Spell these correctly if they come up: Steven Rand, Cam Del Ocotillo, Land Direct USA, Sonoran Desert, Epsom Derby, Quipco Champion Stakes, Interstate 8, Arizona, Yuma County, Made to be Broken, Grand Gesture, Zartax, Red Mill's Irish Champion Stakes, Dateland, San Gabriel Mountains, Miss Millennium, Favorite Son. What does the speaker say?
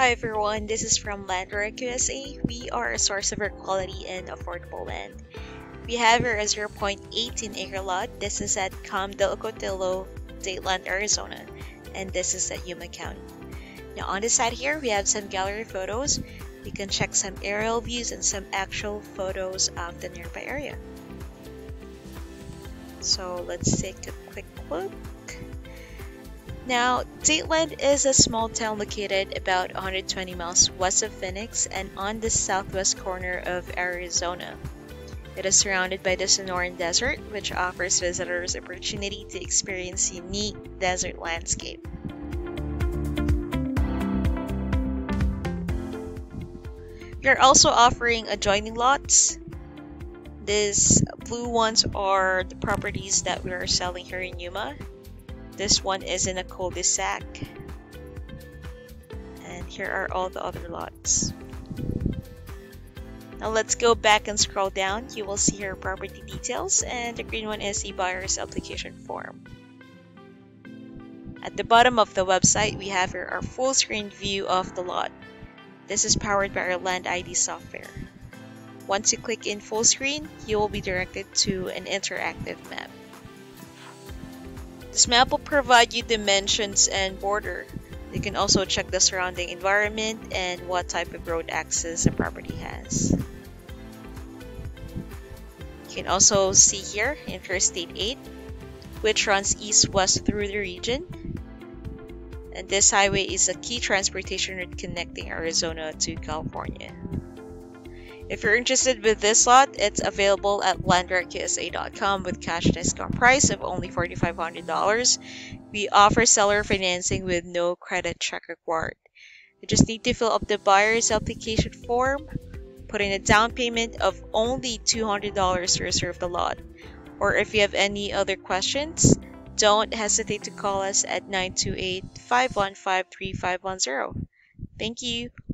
Hi everyone, this is from Land Direct USA. We are a source of your quality and affordable land. We have here a 0.18-acre lot. This is at Cam Del Ocotillo, Dateland, Arizona, and this is at Yuma County. Now on this side here, we have some gallery photos. You can check some aerial views and some actual photos of the nearby area. So let's take a quick look. Now, Dateland is a small town located about 120 miles west of Phoenix and on the southwest corner of Arizona. It is surrounded by the Sonoran Desert, which offers visitors the opportunity to experience unique desert landscape. We are also offering adjoining lots. These blue ones are the properties that we are selling here in Yuma. This one is in a cul-de-sac, and here are all the other lots. Now let's go back and scroll down. You will see here property details, and the green one is the buyer's application form. At the bottom of the website, we have here our full screen view of the lot. This is powered by our Land ID software. Once you click in full screen, you will be directed to an interactive map. This map will provide you dimensions and border. You can also check the surrounding environment and what type of road access the property has. You can also see here Interstate 8, which runs east-west through the region. And this highway is a key transportation route connecting Arizona to California. If you're interested with this lot, it's available at landdirectusa.com with cash discount price of only $4,500. We offer seller financing with no credit check required. You just need to fill up the buyer's application form, put in a down payment of only $200 to reserve the lot. Or if you have any other questions, don't hesitate to call us at 928-515-3510. Thank you.